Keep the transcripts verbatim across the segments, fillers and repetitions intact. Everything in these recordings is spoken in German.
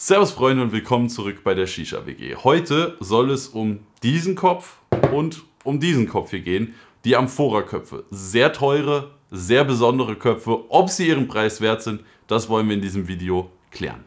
Servus Freunde und willkommen zurück bei der Shisha W G. Heute soll es um diesen Kopf und um diesen Kopf hier gehen. Die Amfora-Köpfe. Sehr teure, sehr besondere Köpfe. Ob sie ihren Preis wert sind, das wollen wir in diesem Video klären.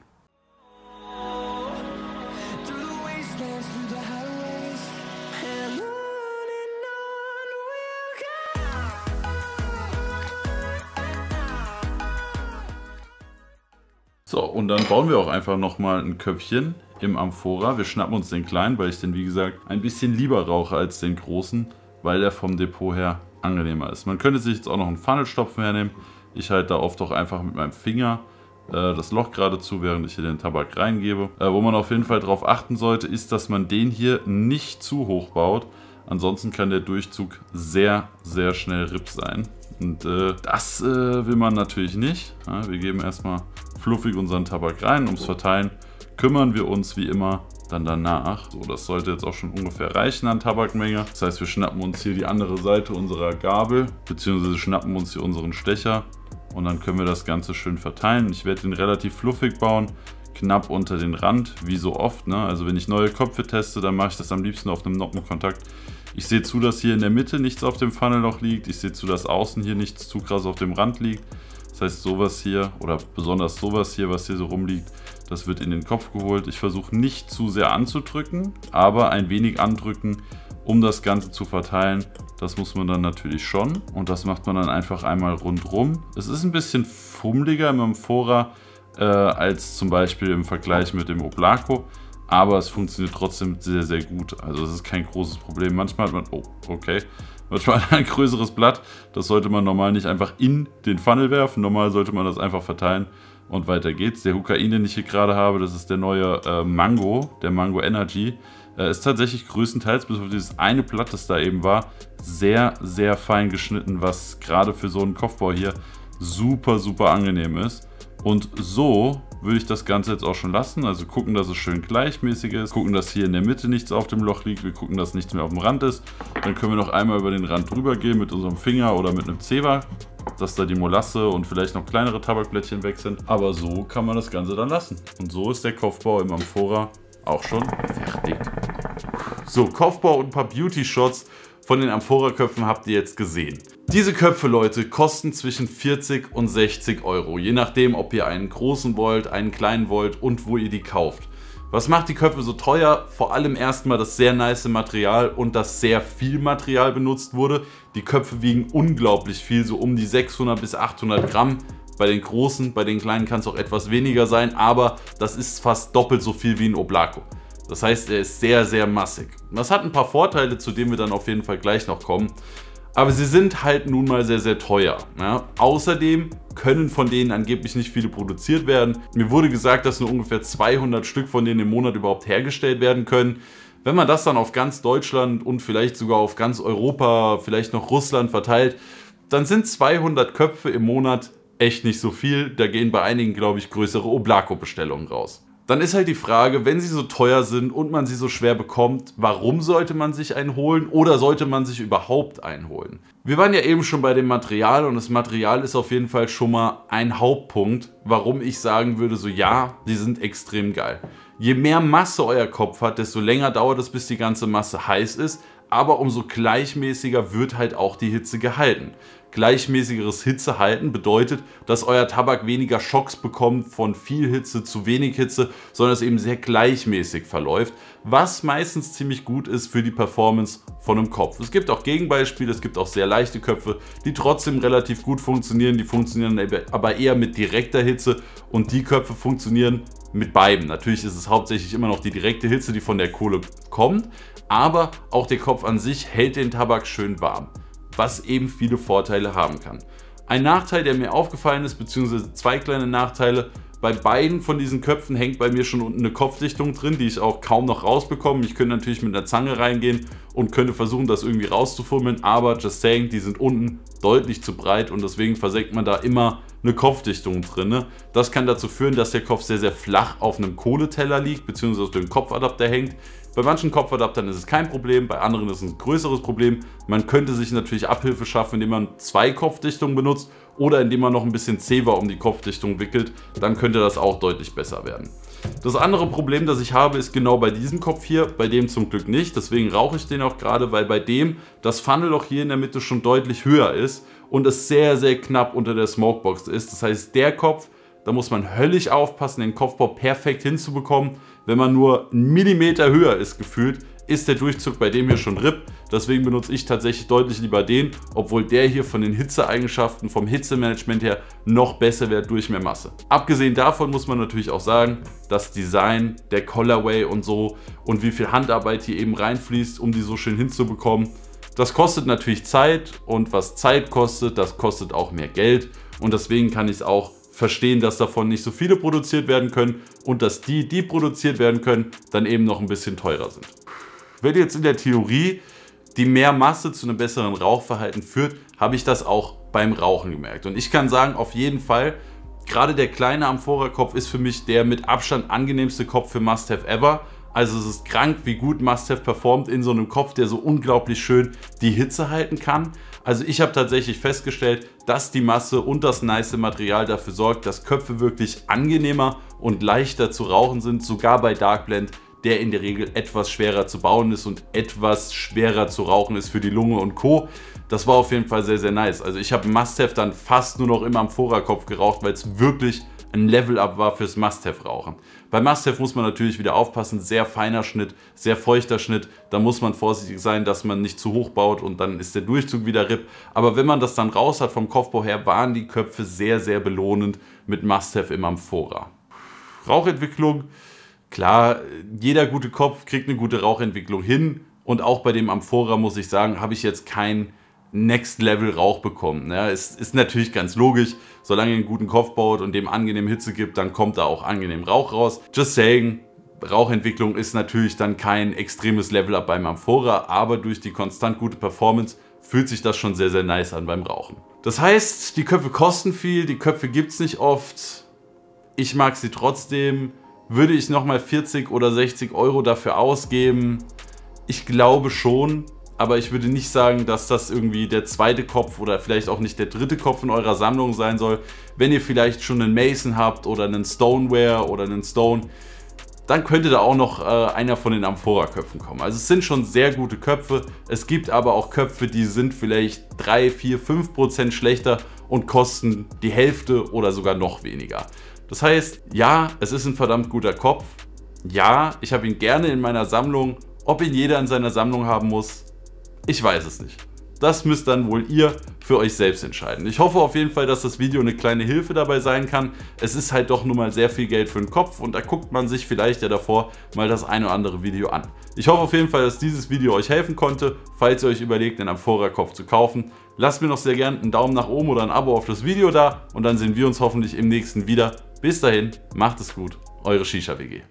So, und dann bauen wir auch einfach nochmal ein Köpfchen im Amfora. Wir schnappen uns den kleinen, weil ich den, wie gesagt, ein bisschen lieber rauche als den großen, weil er vom Depot her angenehmer ist. Man könnte sich jetzt auch noch einen Funnelstopfen hernehmen. Ich halte da oft auch einfach mit meinem Finger äh, das Loch gerade zu, während ich hier den Tabak reingebe. Äh, wo man auf jeden Fall darauf achten sollte, ist, dass man den hier nicht zu hoch baut. Ansonsten kann der Durchzug sehr, sehr schnell R I P sein. Und äh, das äh, will man natürlich nicht. Ja, wir geben erstmal fluffig unseren Tabak rein, ums Verteilen kümmern wir uns wie immer dann danach. So, das sollte jetzt auch schon ungefähr reichen an Tabakmenge. Das heißt, wir schnappen uns hier die andere Seite unserer Gabel, beziehungsweise schnappen uns hier unseren Stecher und dann können wir das Ganze schön verteilen. Ich werde den relativ fluffig bauen, knapp unter den Rand, wie so oft, ne? Also wenn ich neue Köpfe teste, dann mache ich das am liebsten auf einem Noppenkontakt. Ich sehe zu, dass hier in der Mitte nichts auf dem Funnelloch liegt. Ich sehe zu, dass außen hier nichts zu krass auf dem Rand liegt. Das heißt, sowas hier oder besonders sowas hier, was hier so rumliegt, das wird in den Kopf geholt. Ich versuche nicht zu sehr anzudrücken, aber ein wenig andrücken, um das Ganze zu verteilen. Das muss man dann natürlich schon und das macht man dann einfach einmal rundrum. Es ist ein bisschen fummeliger im Amfora äh, als zum Beispiel im Vergleich mit dem Oblako. Aber es funktioniert trotzdem sehr, sehr gut. Also es ist kein großes Problem. Manchmal hat man, oh, okay, manchmal hat man ein größeres Blatt. Das sollte man normal nicht einfach in den Funnel werfen. Normal sollte man das einfach verteilen und weiter geht's. Der Hookain, den ich hier gerade habe, das ist der neue äh, Mango, der Mango Energy. Äh, ist tatsächlich größtenteils, bis auf dieses eine Blatt, das da eben war, sehr, sehr fein geschnitten, was gerade für so einen Kopfbau hier super, super angenehm ist. Und so würde ich das Ganze jetzt auch schon lassen. Also gucken, dass es schön gleichmäßig ist. Gucken, dass hier in der Mitte nichts auf dem Loch liegt. Wir gucken, dass nichts mehr auf dem Rand ist. Dann können wir noch einmal über den Rand drüber gehen mit unserem Finger oder mit einem Zewa, dass da die Molasse und vielleicht noch kleinere Tabakblättchen weg sind. Aber so kann man das Ganze dann lassen. Und so ist der Kopfbau im Amfora auch schon fertig. So, Kopfbau und ein paar Beauty-Shots von den Amfora-Köpfen habt ihr jetzt gesehen. Diese Köpfe, Leute, kosten zwischen vierzig und sechzig Euro, je nachdem, ob ihr einen großen wollt, einen kleinen wollt und wo ihr die kauft. Was macht die Köpfe so teuer? Vor allem erstmal das sehr nice Material und dass sehr viel Material benutzt wurde. Die Köpfe wiegen unglaublich viel, so um die sechshundert bis achthundert Gramm. Bei den großen, bei den kleinen kann es auch etwas weniger sein, aber das ist fast doppelt so viel wie ein Oblako. Das heißt, er ist sehr, sehr massig. Das hat ein paar Vorteile, zu denen wir dann auf jeden Fall gleich noch kommen. Aber sie sind halt nun mal sehr, sehr teuer. Ja? Außerdem können von denen angeblich nicht viele produziert werden. Mir wurde gesagt, dass nur ungefähr zweihundert Stück von denen im Monat überhaupt hergestellt werden können. Wenn man das dann auf ganz Deutschland und vielleicht sogar auf ganz Europa, vielleicht noch Russland verteilt, dann sind zweihundert Köpfe im Monat echt nicht so viel. Da gehen bei einigen, glaube ich, größere Oblako-Bestellungen raus. Dann ist halt die Frage, wenn sie so teuer sind und man sie so schwer bekommt, warum sollte man sich einen holen oder sollte man sich überhaupt einen holen? Wir waren ja eben schon bei dem Material und das Material ist auf jeden Fall schon mal ein Hauptpunkt, warum ich sagen würde, so ja, die sind extrem geil. Je mehr Masse euer Kopf hat, desto länger dauert es, bis die ganze Masse heiß ist, aber umso gleichmäßiger wird halt auch die Hitze gehalten. Gleichmäßigeres Hitzehalten bedeutet, dass euer Tabak weniger Schocks bekommt von viel Hitze zu wenig Hitze, sondern es eben sehr gleichmäßig verläuft, was meistens ziemlich gut ist für die Performance von einem Kopf. Es gibt auch Gegenbeispiele, es gibt auch sehr leichte Köpfe, die trotzdem relativ gut funktionieren, die funktionieren aber eher mit direkter Hitze und die Köpfe funktionieren mit beidem. Natürlich ist es hauptsächlich immer noch die direkte Hitze, die von der Kohle kommt, aber auch der Kopf an sich hält den Tabak schön warm, was eben viele Vorteile haben kann. Ein Nachteil, der mir aufgefallen ist, beziehungsweise zwei kleine Nachteile, bei beiden von diesen Köpfen hängt bei mir schon unten eine Kopfdichtung drin, die ich auch kaum noch rausbekomme. Ich könnte natürlich mit einer Zange reingehen und könnte versuchen, das irgendwie rauszufummeln, aber just saying, die sind unten deutlich zu breit und deswegen versenkt man da immer eine Kopfdichtung drin. Das kann dazu führen, dass der Kopf sehr, sehr flach auf einem Kohleteller liegt, beziehungsweise auf dem Kopfadapter hängt. Bei manchen Kopfadaptern ist es kein Problem, bei anderen ist es ein größeres Problem. Man könnte sich natürlich Abhilfe schaffen, indem man zwei Kopfdichtungen benutzt oder indem man noch ein bisschen Zewa um die Kopfdichtung wickelt. Dann könnte das auch deutlich besser werden. Das andere Problem, das ich habe, ist genau bei diesem Kopf hier, bei dem zum Glück nicht. Deswegen rauche ich den auch gerade, weil bei dem das Funnelloch hier in der Mitte schon deutlich höher ist und es sehr, sehr knapp unter der Smokebox ist. Das heißt, der Kopf, da muss man höllisch aufpassen, den Kopfbau perfekt hinzubekommen. Wenn man nur einen Millimeter höher ist gefühlt, ist der Durchzug bei dem hier schon RIP. Deswegen benutze ich tatsächlich deutlich lieber den, obwohl der hier von den Hitzeeigenschaften, vom Hitzemanagement her noch besser wird durch mehr Masse. Abgesehen davon muss man natürlich auch sagen, das Design, der Colorway und so und wie viel Handarbeit hier eben reinfließt, um die so schön hinzubekommen, das kostet natürlich Zeit und was Zeit kostet, das kostet auch mehr Geld und deswegen kann ich es auch verstehen, dass davon nicht so viele produziert werden können und dass die, die produziert werden können, dann eben noch ein bisschen teurer sind. Wenn jetzt in der Theorie die mehr Masse zu einem besseren Rauchverhalten führt, habe ich das auch beim Rauchen gemerkt. Und ich kann sagen, auf jeden Fall, gerade der kleine Amfora-Kopf ist für mich der mit Abstand angenehmste Kopf für Must-Have ever. Also es ist krank, wie gut Must-Have performt in so einem Kopf, der so unglaublich schön die Hitze halten kann. Also ich habe tatsächlich festgestellt, dass die Masse und das nice Material dafür sorgt, dass Köpfe wirklich angenehmer und leichter zu rauchen sind, sogar bei Dark Blend, der in der Regel etwas schwerer zu bauen ist und etwas schwerer zu rauchen ist für die Lunge und Co. Das war auf jeden Fall sehr, sehr nice. Also ich habe Must-Have dann fast nur noch im Amfora-Kopf geraucht, weil es wirklich ein Level-Up war fürs Must-Have-Rauchen. Bei Must-Have muss man natürlich wieder aufpassen, sehr feiner Schnitt, sehr feuchter Schnitt, da muss man vorsichtig sein, dass man nicht zu hoch baut und dann ist der Durchzug wieder RIP. Aber wenn man das dann raus hat vom Kopfbau her, waren die Köpfe sehr, sehr belohnend mit Must-Have im Amfora. Rauchentwicklung. Klar, jeder gute Kopf kriegt eine gute Rauchentwicklung hin und auch bei dem Amfora, muss ich sagen, habe ich jetzt kein Next-Level-Rauch bekommen. Ja, es ist natürlich ganz logisch, solange ihr einen guten Kopf baut und dem angenehm Hitze gibt, dann kommt da auch angenehm Rauch raus. Just saying, Rauchentwicklung ist natürlich dann kein extremes Level-Up beim Amfora, aber durch die konstant gute Performance fühlt sich das schon sehr, sehr nice an beim Rauchen. Das heißt, die Köpfe kosten viel, die Köpfe gibt es nicht oft, ich mag sie trotzdem. Würde ich nochmal vierzig oder sechzig Euro dafür ausgeben? Ich glaube schon, aber ich würde nicht sagen, dass das irgendwie der zweite Kopf oder vielleicht auch nicht der dritte Kopf in eurer Sammlung sein soll. Wenn ihr vielleicht schon einen Mason habt oder einen Stoneware oder einen Stone, dann könnte da auch noch äh, einer von den Amfora-Köpfen kommen. Also es sind schon sehr gute Köpfe, es gibt aber auch Köpfe, die sind vielleicht drei, vier, fünf Prozent schlechter und kosten die Hälfte oder sogar noch weniger. Das heißt, ja, es ist ein verdammt guter Kopf, ja, ich habe ihn gerne in meiner Sammlung, ob ihn jeder in seiner Sammlung haben muss, ich weiß es nicht. Das müsst dann wohl ihr für euch selbst entscheiden. Ich hoffe auf jeden Fall, dass das Video eine kleine Hilfe dabei sein kann. Es ist halt doch nun mal sehr viel Geld für den Kopf und da guckt man sich vielleicht ja davor mal das ein oder andere Video an. Ich hoffe auf jeden Fall, dass dieses Video euch helfen konnte, falls ihr euch überlegt, einen Amfora-Kopf zu kaufen. Lasst mir noch sehr gerne einen Daumen nach oben oder ein Abo auf das Video da und dann sehen wir uns hoffentlich im nächsten wieder. Bis dahin, macht es gut, eure Shisha W G.